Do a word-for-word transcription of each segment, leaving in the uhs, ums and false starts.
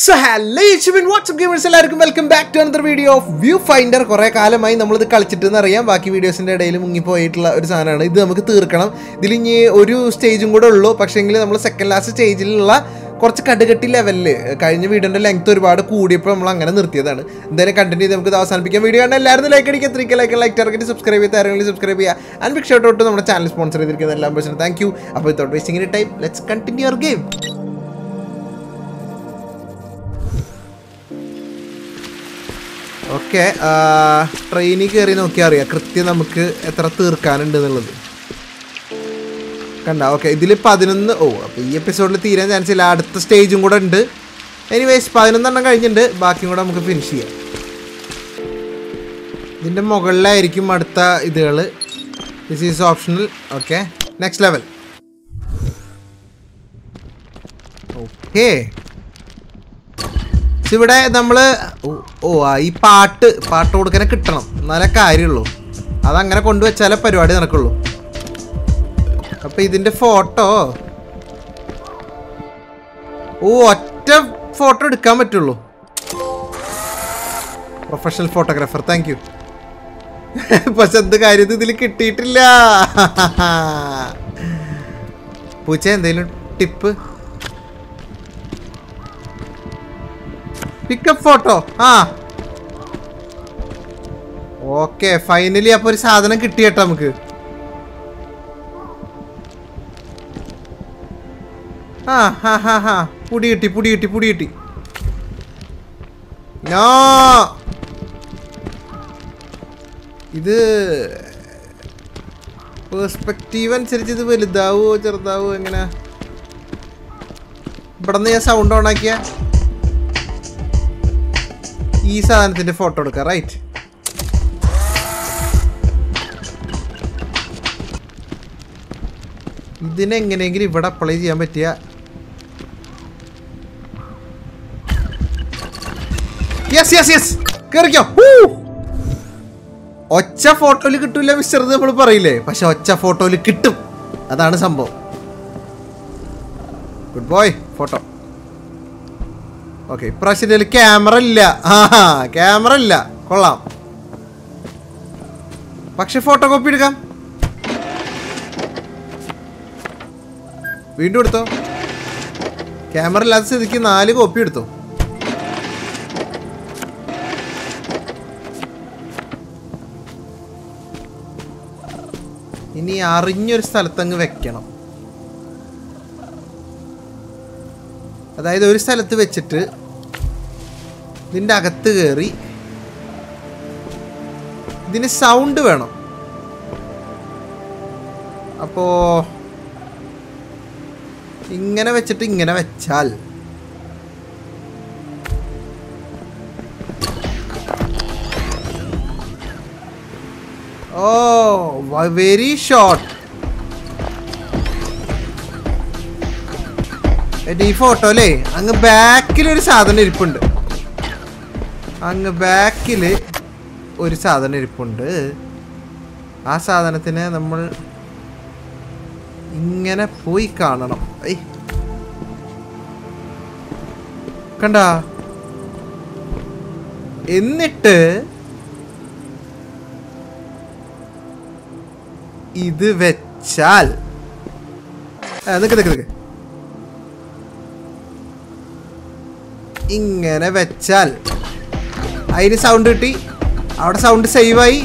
So hello Shimin, what's up gamers, welcome back to another video of Viewfinder. കുറേ കാലമായി നമ്മൾ ഇത് കളിച്ചിട്ടെന്ന് അറിയാം, ബാക്കി വീഡിയോസിന്റെ ഇടയിൽ മുങ്ങിപ്പോയിട്ടുള്ള ഒരു സാധനമാണ് ഇത്. നമുക്ക് തീർക്കണം. ഇതിൽ ഇനി ഒരു സ്റ്റേജും കൂടെ ഉള്ളൂ, പക്ഷേങ്കിൽ നമ്മൾ സെക്കൻഡ് ലാസ്റ്റ് സ്റ്റേജിലുള്ള കുറച്ച് കടുകട്ടി ലെവലിൽ കഴിഞ്ഞ വീഡിയോൻ്റെ ലെങ്ത് ഒരുപാട് കൂടിയപ്പോൾ നമ്മൾ അങ്ങനെ നിർത്തിയതാണ്. എന്തായാലും കണ്ടിന്യൂ ചെയ്ത് നമുക്ക് അവസാനിപ്പിക്കാം. വീഡിയോ കണ്ടാൽ എല്ലാവരും ലൈക്ക് അടിക്കുക, ത്രീക്ക് ലൈക്ക് ലൈക്ക് ടാർഗറ്റ്, സബ്സ്ക്രൈബ് ചെയ്ത് ആരെങ്കിലും സബ്സ്ക്രൈബ് ചെയ്യുക. And big shout out to നമ്മുടെ ചാനൽ സ്പോൺസർ ചെയ്തിരിക്കുന്ന എല്ലാ പേഴ്സണും താങ്ക് യു. അപ്പോൾ without wasting any time let's continue your game. Okay, ട്രെയിനിൽ കയറി നോക്കിയാൽ അറിയാം കൃത്യം നമുക്ക് എത്ര തീർക്കാനുണ്ട് എന്നുള്ളത് കണ്ട. ഓക്കെ, ഇതിൽ പതിനൊന്ന് ഓ അപ്പോൾ ഈ എപ്പിസോഡിൽ തീരാൻ ചാൻസ് ഇല്ല, അടുത്ത സ്റ്റേജും കൂടെ ഉണ്ട്. എനിവേസ് പതിനൊന്നെണ്ണം കഴിഞ്ഞിട്ടുണ്ട്, ബാക്കിയും കൂടെ നമുക്ക് ഫിനിഷ് ചെയ്യാം. ഇതിൻ്റെ മുകളിലായിരിക്കും അടുത്ത ഇതുകൾ. This is optional. Okay, next level. Okay, ഇവിടെ നമ്മൾ ഓ ഈ പാട്ട് പാട്ട് കൊടുക്കാനെ കിട്ടണം, എന്നാലേ കാര്യമുള്ളൂ. അതങ്ങനെ കൊണ്ടുവച്ചാലേ പരിപാടി നടക്കുള്ളൂ. അപ്പം ഇതിൻ്റെ ഫോട്ടോ ഓ ഒറ്റ ഫോട്ടോ എടുക്കാൻ പറ്റുള്ളൂ. Professional photographer thank you. പക്ഷെ എന്ത് കാര്യം ഇതിൽ കിട്ടിയിട്ടില്ല. പൂച്ച എന്തെങ്കിലും ടിപ്പ്. Pickup photo. ആ ഓക്കെ, ഫൈനലി അപ്പൊ ഒരു സാധനം കിട്ടിയട്ടോ നമുക്ക്. ആ ഹാ ഹാ ഹാ പുടി കിട്ടി പുടി കിട്ടി പുടി കിട്ടി. നോ, ഇത് പെർസ്പെക്റ്റീവ് അനുസരിച്ച് ഇത് വലുതാവോ ചെറുതാവോ എങ്ങനെ? ഇവിടെ നിന്ന് ഞാൻ സൗണ്ട് ഓണാക്കിയ ഈ സാധനത്തിൻ്റെ ഫോട്ടോ എടുക്കാം. റൈറ്റ്, ഇതിനെങ്ങനെയെങ്കിലും ഇവിടെ അപ്ലൈ ചെയ്യാൻ പറ്റിയ യെസ് യെസ് യെസ് കയറിക്കോ. ഒച്ച ഫോട്ടോയിൽ കിട്ടൂല മിസ്റ്റർ നമ്മൾ പറയില്ലേ, പക്ഷെ ഒച്ച ഫോട്ടോയിൽ കിട്ടും, അതാണ് സംഭവം. Good boy photo. ഓക്കെ, ഇപ്രാവശ്യം ക്യാമറ ഇല്ല. ആ ക്യാമറ ഇല്ല, കൊള്ളാം. പക്ഷെ ഫോട്ടോ കോപ്പി എടുക്കാം. വീണ്ടും എടുത്തോ. ക്യാമറ ഇല്ലാത്ത സ്ഥിതിക്ക് നാല് കോപ്പി എടുത്തോ. ഇനി അറിഞ്ഞൊരു സ്ഥലത്തങ്ങ് വെക്കണം. അതായത് ഒരു സ്ഥലത്ത് വെച്ചിട്ട് ഇതിൻ്റെ അകത്ത് കയറി ഇതിന് സൗണ്ട് വേണം. അപ്പോൾ ഇങ്ങനെ വെച്ചിട്ട് ഇങ്ങനെ വെച്ചാൽ ഓ വെരി ഷോർട്ട്. ഈ ഫോട്ടോ അല്ലേ, അങ്ങ് ബാക്കിലൊരു സാധനം ഇരിപ്പുണ്ട്. അങ്ങ് ബാക്കിൽ ഒരു സാധനം ഇരിപ്പുണ്ട്. ആ സാധനത്തിനെ നമ്മൾ ഇങ്ങനെ പോയി കാണണം. ഐ കണ്ട, എന്നിട്ട് ഇത് വെച്ചാൽ നിക്ക് നിക്ക് നിക്ക് ഇങ്ങനെ വെച്ചാൽ അതിന് സൗണ്ട് കിട്ടി. അവിടെ സൗണ്ട് സേവായി.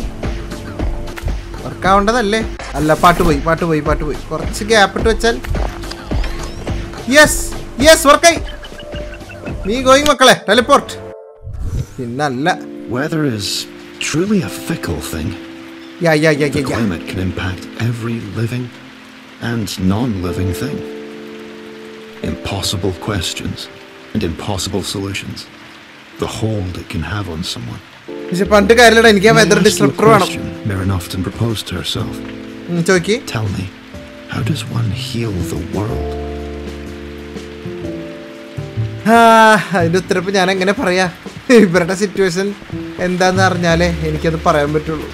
വർക്കാവേണ്ടതല്ലേ? അല്ല, പാട്ട് പോയി പാട്ട് പോയി പാട്ട് പോയി കുറച്ച് ഗ്യാപ്പ് ഇട്ട് വെച്ചാൽ യെസ് യെസ് വർക്കായി. നീ ഗോയിങ് മക്കളെ, ടെലിപ്പോർട്ട്. പിന്നല്ല, weather is truly a fickle thing. Yeah, yeah, yeah, yeah. The climate can impact every living and non-living thing. Impossible questions and impossible solutions. The hold it can have on someone. Is it pant kaarilla enikku weather disruptor aanu Maren often proposed to herself. Okay, tell me, how does one heal the world? Ha, idu therapy njan engane paraya ivrada situation endaannu arnjale enikku adu parayan pattullu.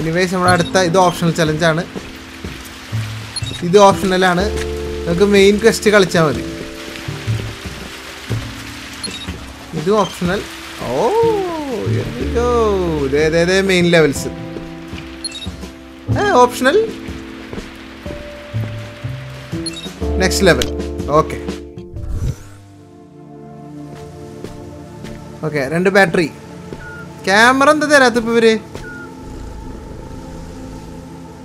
Anyways, nammala adutha idu optional challenge aanu. Idu optional aanu. Namaku main quest kalicha madi. This is optional. Oh, here we go. There, there, there. Main levels. Ah, optional. Next level. Okay. Okay. Two battery. Camera on the there. That's it.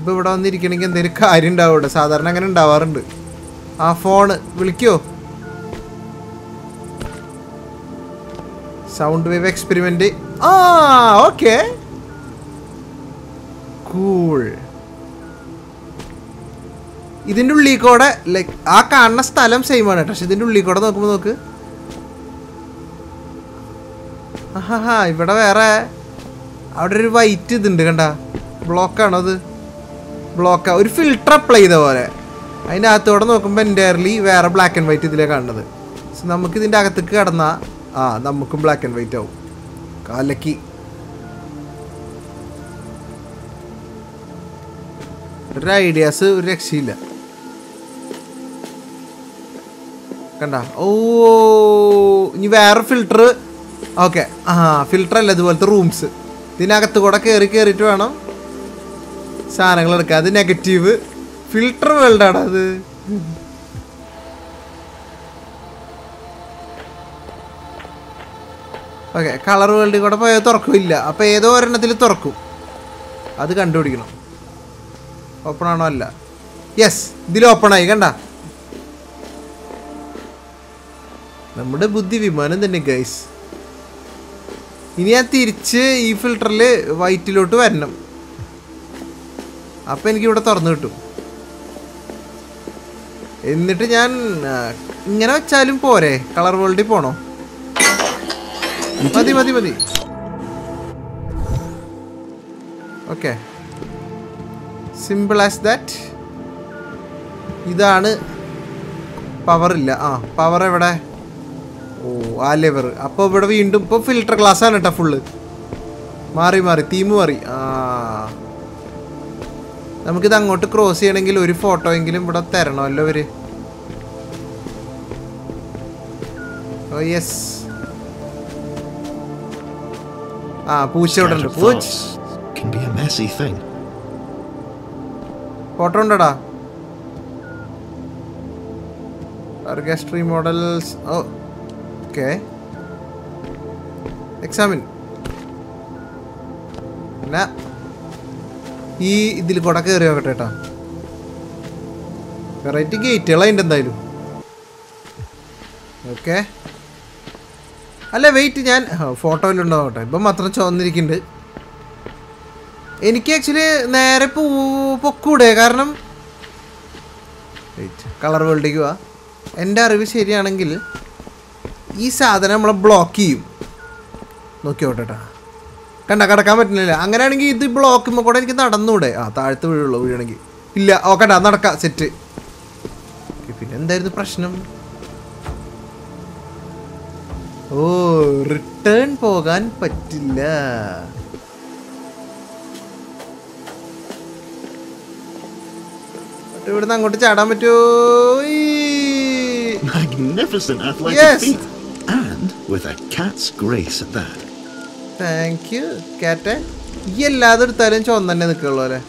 Now we are going to get a car. We are going to get a phone. Sound wave experiment. Ah, okay. Cool. This is the like, this is the same one. This is the aha, this is the block. Block. There is a filter play. I know that there is black and white. So, we will go to ah, we will black and white. Kalaki. Right, yes, Rex Hill. Oh, you wear filter. Okay, ah, filter is the rooms. Then you can go to negative filter well. Okay, color world is not a illa. Appa edo orannathil torku. Adu kandupidikkanam. Open aano alla. Yes, idil open aayi kanda. Nammude buddhi vimanam thanne guys. Ini a thirichu ee filter il white ilottu varanam. Then I will turn it on. Then I will go to the color world. Okay. Simple as that. This is power. Ah, power is oh, ah, lever. Then we will go to filter glass. Mari, mari, theme mari. Ah. We will go to cross here and get a photo. Oh, yes. Ah, push out and push. Can be a messy thing. What on that? Argastry models. Oh, okay. Examine. Nah. This is the variety gate. Okay. I'll wait. I'll photo. I'll take a photo. Color world. I'll block this. I can't comment. I'm going to the block. I'm going to get the block. No, okay, I'm not going to get it. There's a problem. Oh, return Pogan Patilla. Magnificent athletic yes. Feet. And with a cat's grace at that. Thank you, cat. Yellathu talent onnanne nikkullore.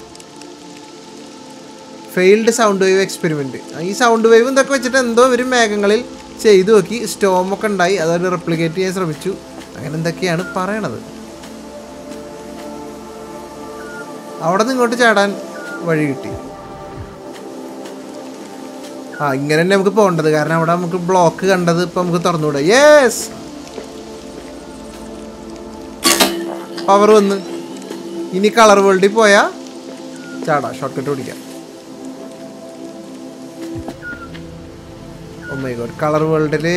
Failed sound wave experiment. Ee sound wave endokke vechittu endo oru megangalil cheythu okki storm okke undayi adare replicate cheyan shramichu. Angane endokkeyanu parayanadu. Avade ningotte chaadan vazhi kitti. Ah, ingane namukku povandathu kaaranam avade namukku block kandathu ipo namukku thorannuda. Yes. Power one. Ini color world poya. Chada shortcut odika. Oh my god, color world le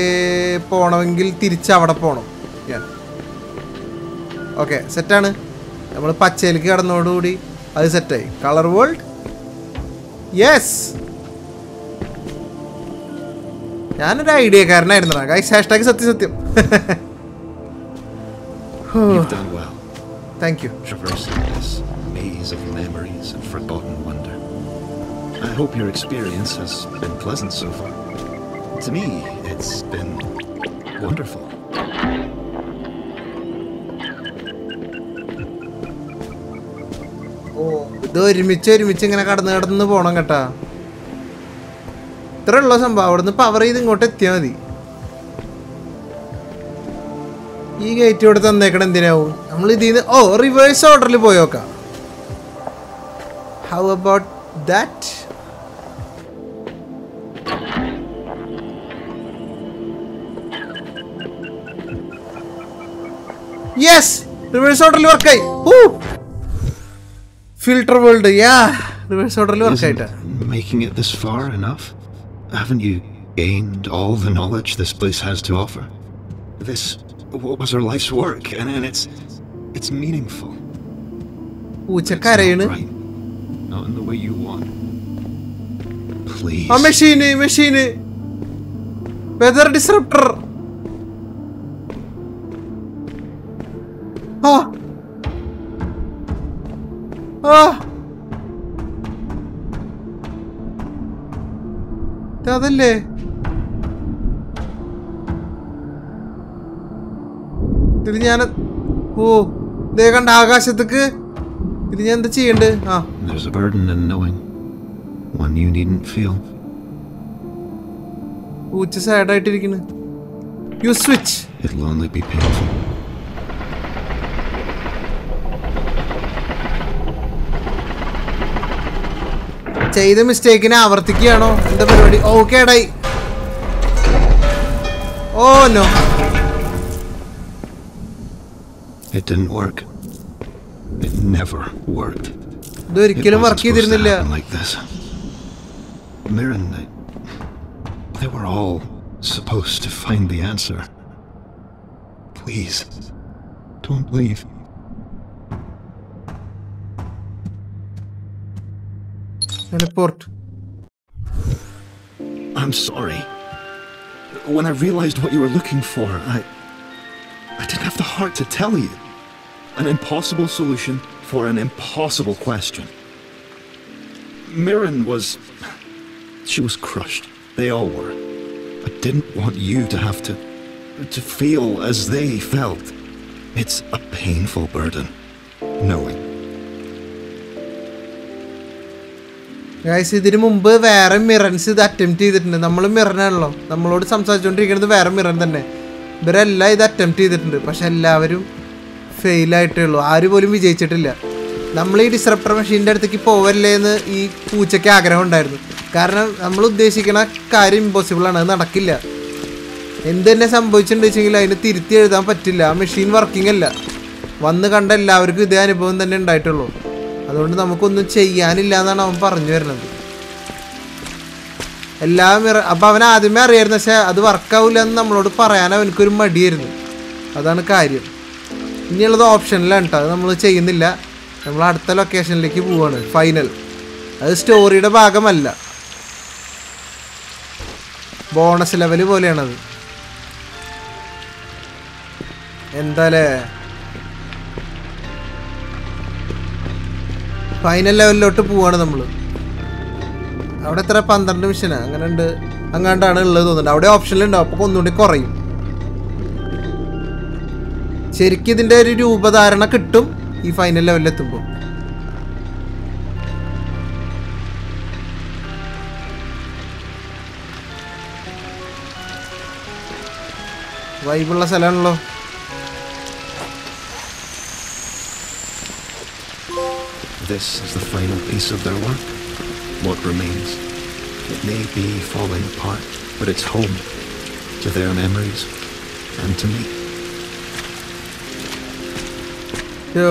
poanavengil tiricha avada poanam. Yeah. Okay, set aanu. Nammal pachayilku kadannodu kudi adu set ayi. Color world. Yes. Naan oru idea karanayirunna guys. Hashtag sathya sathya. You've done well. Thank you. Traversing this maze of memories and forgotten wonder. I hope your experience has been pleasant so far. To me, it's been wonderful. ഒരുമിച്ച് ഒരുമിച്ച് ഇങ്ങനെ കടന്ന് കടന്ന് പോണം കേട്ടാ. ഇത്ര ഉള്ള സംഭവം. അവിടെ നിന്ന് പവർ ചെയ്ത് ഇങ്ങോട്ട് എത്തിയാൽ മതി. ഈ ഗേറ്റ് ഇവിടെ തന്നേക്കണം എന്തിനാവും നമ്മൾ ഇതിന്ന്. ഓ, റിവേഴ്സ് ഓർഡറിൽ പോയോക്കാം. How about that? Yes, reverse ഓർഡറിൽ വർക്കായി. Oh, filter world. Yeah, reverse ഓർഡറിൽ വർക്കായിട്ടാ. Making it this far enough? Haven't you gained all the knowledge this place has to offer? This was her life's work, and, and it's it's meaningful. Uchakarayunu. Right. Not in the way you want. Please. A machine, machine. Weather disruptor. Ah. Ah. അതല്ലേ ഇത്? ഞാൻ ഓ ദേ കണ്ട ആകാശത്തേക്ക്. ഇത് ഞാൻ എന്താ ചെയ്യണ്ടേ? ആ, there's a burden in knowing one you needn't feel. ഊച്ച സൈഡ് ആയിട്ടിരിക്കുന്നു. You switch. It'll only be painful. ചെയ്ത മിസ്റ്റേക്കിനെ ആവർത്തിക്കുകയാണോ എന്താ പരിപാടി? ഓക്കെ ഡായി. Oh no, it didn't work. It never worked. ഇതൊരിക്കലും വർക്ക് ചെയ്തിരുന്നില്ല. Like this, Miran, they were all supposed to find the answer. Please don't leave. Teleport. I'm sorry. When I realized what you were looking for, I I didn't have the heart to tell you. An impossible solution for an impossible question. Miran was she was crushed. They all were. I didn't want you to have to to feel as they felt. It's a painful burden, knowing. Guys, ഇതിന് മുമ്പ് വേറെ മിറൻസ് ഇത് attempt ചെയ്തിട്ടുണ്ട്. നമ്മൾ മിറനാണല്ലോ നമ്മളോട് സംസാരിച്ചുകൊണ്ടിരിക്കുന്നത്. വേറെ മിറൻ തന്നെ. ഇവരെല്ലാം ഇത് അറ്റംപ്റ്റ് ചെയ്തിട്ടുണ്ട്, പക്ഷെ എല്ലാവരും ഫെയിലായിട്ടേ ഉള്ളൂ. ആരും പോലും വിജയിച്ചിട്ടില്ല. നമ്മൾ ഈ ഡിസ്റപ്റ്റർ മെഷീൻ്റെ അടുത്തേക്ക് പോവല്ലേ എന്ന് ഈ പൂച്ചയ്ക്ക് ആഗ്രഹം ഉണ്ടായിരുന്നു. കാരണം നമ്മൾ ഉദ്ദേശിക്കുന്ന കാര്യം ഇമ്പോസിബിളാണ്, അത് നടക്കില്ല. എന്ത് തന്നെ സംഭവിച്ചിട്ടുണ്ടെന്ന് വെച്ചെങ്കിൽ അതിന് തിരുത്തി എഴുതാൻ പറ്റില്ല. ആ മെഷീൻ വർക്കിംഗ് അല്ല. വന്ന് കണ്ട എല്ലാവർക്കും ഇതേ അനുഭവം തന്നെ ഉണ്ടായിട്ടുള്ളൂ. അതുകൊണ്ട് നമുക്കൊന്നും ചെയ്യാനില്ല എന്നാണ് അവൻ പറഞ്ഞു വരുന്നത്. എല്ലാം അപ്പം അവൻ ആദ്യമേ അറിയായിരുന്നു, പക്ഷേ അത് വർക്കാവില്ല എന്ന് നമ്മളോട് പറയാൻ അവനക്കൊരു മടിയായിരുന്നു. അതാണ് കാര്യം. ഇനിയുള്ളത് ഓപ്ഷനിലാണ് കേട്ടോ. അത് നമ്മൾ ചെയ്യുന്നില്ല. നമ്മൾ അടുത്ത ലൊക്കേഷനിലേക്ക് പോവുകയാണ്. ഫൈനൽ. അത് സ്റ്റോറിയുടെ ഭാഗമല്ല, ബോണസ് ലെവൽ പോലെയാണത്. എന്താലേ ഫൈനൽ ലെവലിലോട്ട് പോവാണ് നമ്മൾ. അവിടെ എത്ര പന്ത്രണ്ട് മിഷനാണ് അങ്ങനെ ഉണ്ട് അങ്ങാണ്ടാണ് ഉള്ളത് തോന്നുന്നുണ്ട്. അവിടെ ഓപ്ഷനിലുണ്ടാവും, അപ്പോൾ ഒന്നുകൂടി കുറയും. ശരിക്കും ഇതിൻ്റെ ഒരു രൂപധാരണ കിട്ടും ഈ ഫൈനൽ ലെവലിലെത്തുമ്പോൾ. വൈബുള്ള സ്ഥലമാണല്ലോ. This is the final piece of their work. What remains, it may be falling apart, but it's home to their memories and to me. Yo,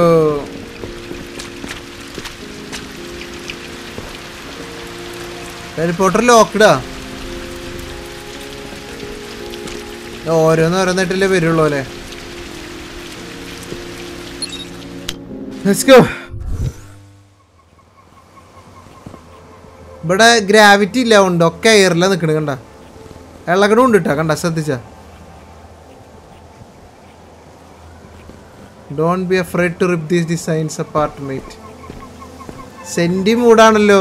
teleporter locked ah. ഓരോന്ന് ഓരോന്നായിട്ടല്ലേ വരുള്ളൂ അല്ലേ? Let's go. ഇവിടെ gravity ഇല്ല, ഉണ്ട്. ഒക്കെ എയറിലാണ് നിൽക്കണ. കണ്ട ഇളകണം ഉണ്ട് കേട്ടോ. കണ്ട ശ്രദ്ധിച്ച. Don't be afraid to rip these designs apartment. Senti മൂടാണല്ലോ.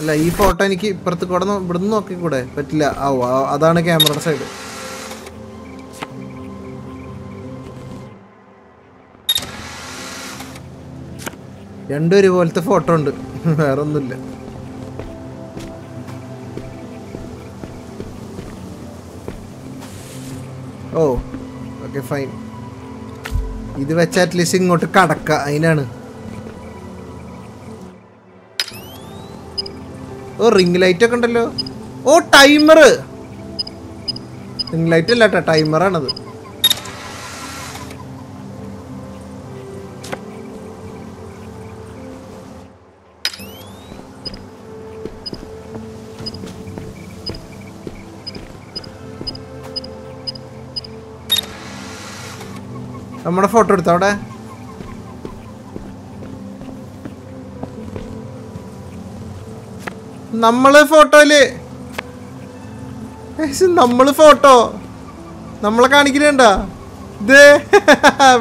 അല്ല ഈ ഫോട്ടോ എനിക്ക് ഇപ്പുറത്ത് കൂടെ ഇവിടുന്ന് നോക്കി കൂടെ പറ്റില്ല. ആ അതാണ് ക്യാമറയുടെ സൈഡ്. രണ്ടും ഒരുപോലത്തെ ഫോട്ടോ ഉണ്ട്, വേറെ ഒന്നുമില്ല. Oh okay fine. ഇത് വെച്ച് അറ്റ്ലീസ്റ്റ് ഇങ്ങോട്ട് കടക്ക, അതിനാണ്. ഓ റിംഗ് ലൈറ്റ് ഒക്കെ ഉണ്ടല്ലോ. ഓ ടൈമർ, റിംഗ് ലൈറ്റ് അല്ല കേട്ടോ, ടൈമറാണത്. നമ്മുടെ ഫോട്ടോ എടുത്തോ അവിടെ. നമ്മള് ഫോട്ടോയില് നമ്മള് ഫോട്ടോ നമ്മളെ കാണിക്കണ്ടേ ദേ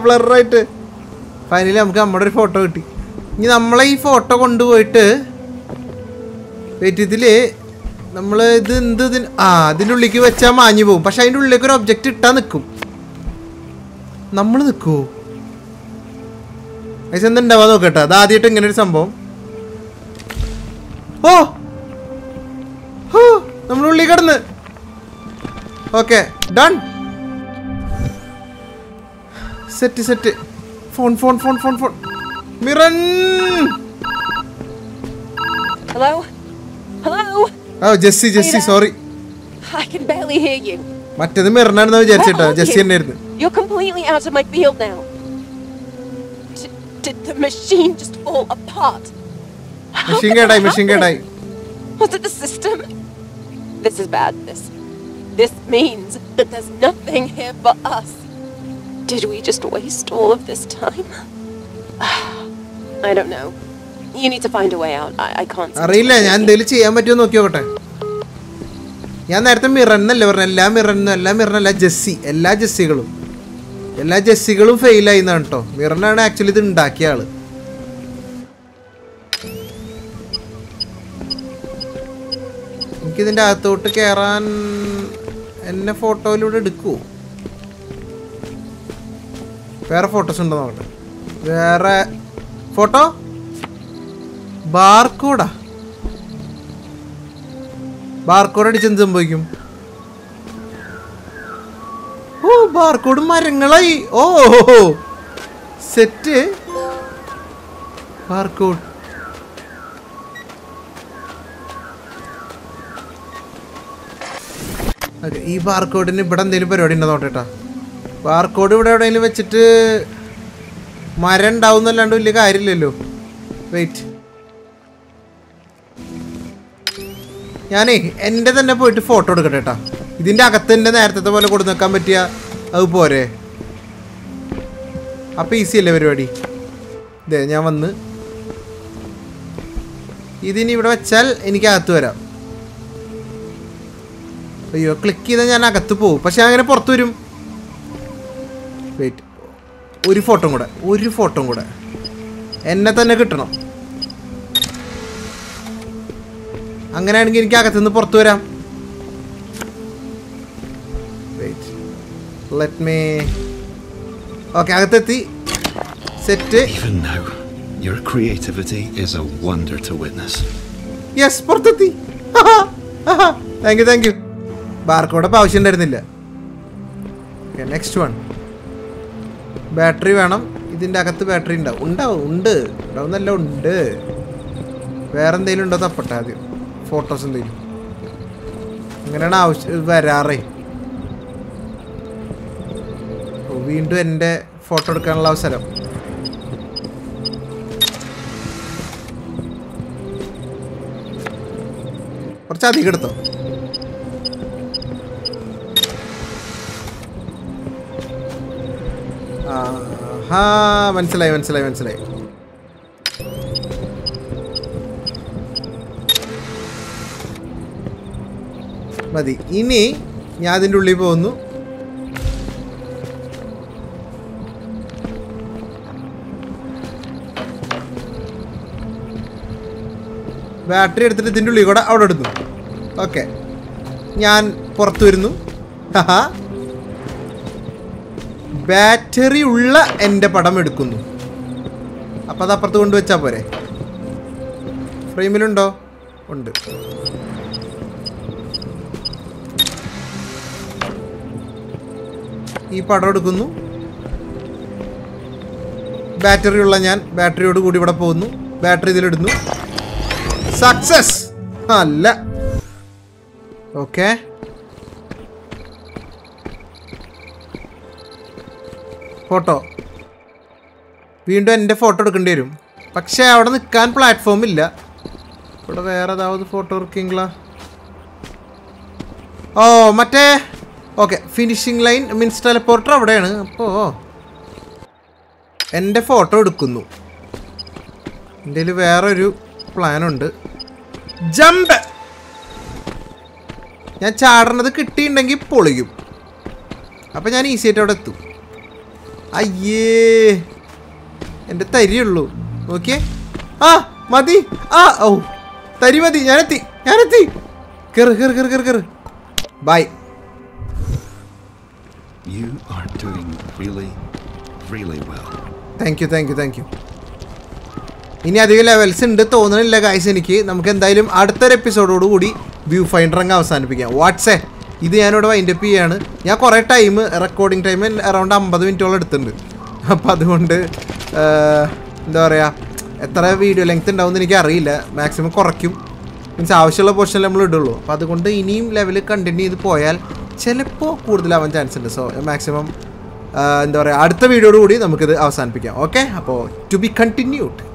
ബ്ലറായിട്ട്. ഫൈനലി നമുക്ക് നമ്മുടെ ഒരു ഫോട്ടോ കിട്ടി. ഇനി നമ്മളെ ഈ ഫോട്ടോ കൊണ്ടുപോയിട്ട് വെറ്റിതില് നമ്മൾ ഇത് എന്ത് ആ അതിൻ്റെ ഉള്ളിലേക്ക് വെച്ചാൽ മാഞ്ഞു പോകും. പക്ഷെ അതിൻ്റെ ഉള്ളിലേക്ക് ഒരു ഒബ്ജക്റ്റ് ഇട്ടാൽ നിൽക്കും. നമ്മൾ നിൽക്കുമോ? പക്ഷെ എന്തുണ്ടാവാ നോക്കട്ടെ. അത് ആദ്യമായിട്ട് ഇങ്ങനെ ഒരു സംഭവം. ഓ നമ്മളുള്ളി കിടന്ന് okay done set set. Phone phone phone phone phone മിറൻ. Hello hello. Oh Jessie Jessie sorry. I can barely hear you. മറ്റേത് മിറനാണെന്ന് വിചാരിച്ചിട്ടാ, ജെസ്സി തന്നെയായിരുന്നു. You're completely out of my field now. D did the machine just fall apart? Machine gadai, machine gadai. Was it the system? This is bad. This this means that there's nothing here for us. Did we just waste all of this time? I don't know. You need to find a way out. I, I can't. അറിയില്ല ഞാൻ എന്തെങ്കിലും ചെയ്യാൻ പറ്റുമോ നോക്കിയോട്ടെ. ഞാൻ നേരത്തെ മിറന്നല്ലേ പറഞ്ഞത്, എല്ലാ മിറന്നും എല്ലാ മിറന്നല്ല ജെസ്സി, എല്ലാ ജെസ്സികളും എല്ലാ ജെസ്സികളും ഫെയിലായി എന്നാണ് കേട്ടോ. മിറനാണ് ആക്ച്വലി ഇത് ഉണ്ടാക്കിയ ആള്. ഇതിൻ്റെ അകത്തോട്ട് കയറാൻ എന്നെ ഫോട്ടോയിലൂടെ എടുക്കുമോ? വേറെ ഫോട്ടോസ് ഉണ്ടോ നോക്കട്ടെ. വേറെ ഫോട്ടോ ബാർകോഡാ. ബാർകോഡ് അടിച്ചെന്ത് സംഭവിക്കും? ഓ ബാർകോഡ് മരങ്ങളായി. ഓ സെറ്റ് ബാർകോഡ്. ഓക്കെ ഈ ബാർകോഡിന് ഇവിടെ എന്തെങ്കിലും പരിപാടി ഉണ്ടോ നോട്ടേട്ടാ. ബാർകോഡ് ഇവിടെ എവിടെയെങ്കിലും വെച്ചിട്ട് മരം ഉണ്ടാവും എന്നല്ലാണ്ട് വലിയ കാര്യമില്ലല്ലോ. വെയിറ്റ്, ഞാനേ എൻ്റെ തന്നെ പോയിട്ട് ഫോട്ടോ എടുക്കട്ടെ കേട്ടാ. ഇതിൻ്റെ അകത്ത് എൻ്റെ നേരത്തെ പോലെ കൊടുത്തു നിൽക്കാൻ പറ്റിയ അത് പോരെ, അപ്പം ഈസി അല്ലേ പരിപാടി. ഇതേ ഞാൻ വന്ന് ഇതിനി ഇവിടെ വെച്ചാൽ എനിക്ക് അകത്ത് വരാം. അയ്യോ ക്ലിക്ക് ചെയ്താൽ ഞാൻ അകത്ത് പോകും, പക്ഷെ അങ്ങനെ പുറത്ത് വരും. വെയിറ്റ്, ഒരു ഫോട്ടോ കൂടെ ഒരു ഫോട്ടോ കൂടെ എന്നെ തന്നെ കിട്ടണം. അങ്ങനെയാണെങ്കിൽ എനിക്ക് അകത്തുനിന്ന് പുറത്ത് വരാം. Wait let me. ഓക്കെ അകത്തെത്തി. Set. Your creativity is a wonder to witness. Yes, പുറത്തെത്തി. Thank you thank you. ബാർക്കോടെ ഇപ്പോൾ ആവശ്യം ഉണ്ടായിരുന്നില്ല. Okay next one. ബാറ്ററി വേണം. ഇതിൻ്റെ അകത്ത് ബാറ്ററി ഉണ്ടാവും ഉണ്ടാവും ഉണ്ട് ഉണ്ടാവുന്നല്ല ഉണ്ട്. വേറെ എന്തെങ്കിലും ഉണ്ടോ തപ്പട്ടെ ആദ്യം. ഫോട്ടോസ് എന്തെങ്കിലും അങ്ങനെയാണ് ആവശ്യം വരാറേ. വീണ്ടും എൻ്റെ ഫോട്ടോ എടുക്കാനുള്ള അവസരം. കുറച്ചധികം എടുത്തോ. ആ മനസ്സിലായി മനസ്സിലായി മനസ്സിലായി. മതി, ഇനി ഞാൻ അതിൻ്റെ ഉള്ളിൽ പോകുന്നു. battery edutittu indinde ulli koda avade eduthu okay njan porathu varunu haha battery ulla ende padam edukunu appo ad aprathu kondu vecha pore frame il undo undu ee padam edukunu battery ulla njan battery odu koodi ivada povunu battery idil edunu success alla okay photo veendum ende photo edukkandi varum pakshe avada nikkan platform illa ivada vera edavadu photo irkingla oh matte okay finishing line means teleporter avadeyanu appo ende photo edukkunu indile vera oru plan ഉണ്ട് jump ഞാൻ ചാടണത് കിട്ടിയിണ്ടെങ്കിൽ പൊളിക്കും അപ്പോൾ ഞാൻ easy ആയിട്ട് അവിടെ എത്തും അയ്യേ എൻ്റെ തരിയുള്ളൂ നോക്കിയേ ആ മതി ആ ഓ തരി മതി ഞാനെത്തി ഞാനെത്തി കേറ് കേറ് കേറ് കേറ് കേറ് bye you are doing really really well thank you thank you thank you ഇനി അധികം ലെവൽസ് ഉണ്ട് തോന്നണില്ല ഗൈസ് എനിക്ക് നമുക്ക് എന്തായാലും അടുത്തൊരു എപ്പിസോഡോടുകൂടി വ്യൂ ഫൈൻഡർ അങ്ങ് അവസാനിപ്പിക്കാം വാട്സേ ഇത് ഞാനിവിടെ വൈൻഡപ്പ് ചെയ്യുകയാണ് ഞാൻ കുറേ ടൈം റെക്കോർഡിംഗ് ടൈം അറൗണ്ട് അമ്പത് മിനിറ്റോളം എടുത്തിട്ടുണ്ട് അപ്പോൾ അതുകൊണ്ട് എന്താ പറയുക എത്ര വീഡിയോ ലെങ്ത് ഉണ്ടാവുമെന്ന് എനിക്കറിയില്ല മാക്സിമം കുറയ്ക്കും മീൻസ് ആവശ്യമുള്ള പോർഷനിൽ നമ്മൾ ഇടുള്ളൂ അപ്പോൾ അതുകൊണ്ട് ഇനിയും ലെവൽ കണ്ടിന്യൂ ചെയ്ത് പോയാൽ ചിലപ്പോൾ കൂടുതലാവാൻ ചാൻസ് ഉണ്ട് സോ മാക്സിമം എന്താ പറയുക അടുത്ത വീഡിയോയോടുകൂടി നമുക്കിത് അവസാനിപ്പിക്കാം ഓക്കെ അപ്പോൾ ടു ബി കണ്ടിന്യൂഡ്